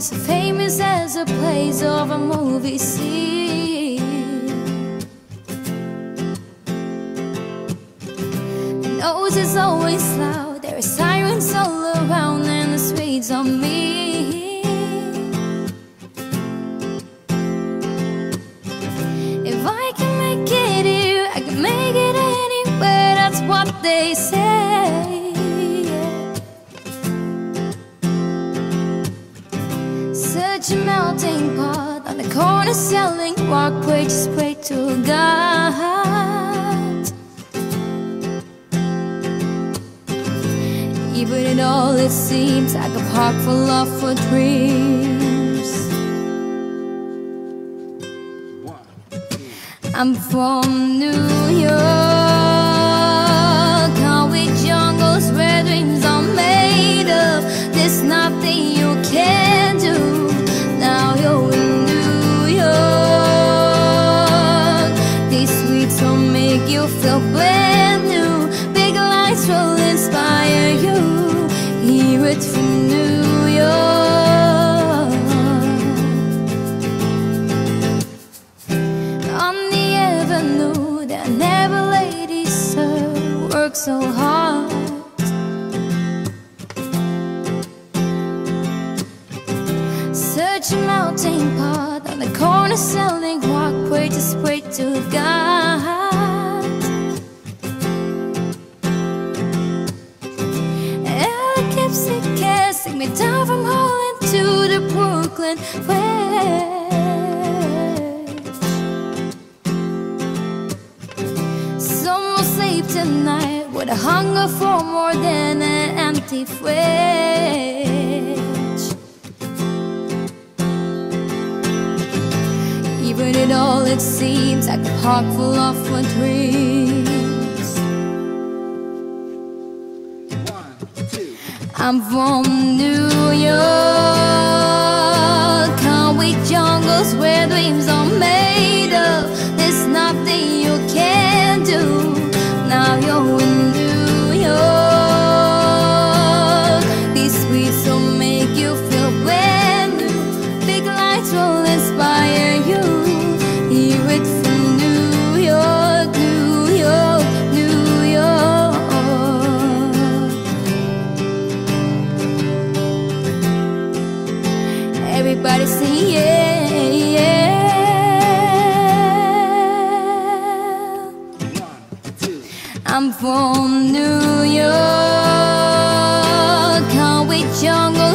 is so famous as a place of a movie scene. The nose is always loud, there are sirens all around, and the streets are mean. If I can make it here, I can make it anywhere, that's what they say. Such a melting pot on the corner selling rock, we just pray to God. Even in all it seems like a park full of for dreams. I'm from New York, out with jungles where dreams are made of. There's nothing you can do. You feel brand new. Big lights will inspire you. Hear it from New York. On the avenue, there never ladies, sir, work so hard. Such a melting pot on the corner selling rock, we just pray to God. Take me down from Holland to the Brooklyn Bridge. Some will sleep tonight with a hunger for more than an empty fridge. Even in all it seems like a park full of dreams. I'm from New York, come with jungles where dreams are made of. There's nothing you can do. Now you're in New York. These streets will make you feel brand new. Big lights will inspire you. Hear it from New York, New York, New York. Everybody sing, yeah, yeah. 1, 2. I'm from New York, come with jungle.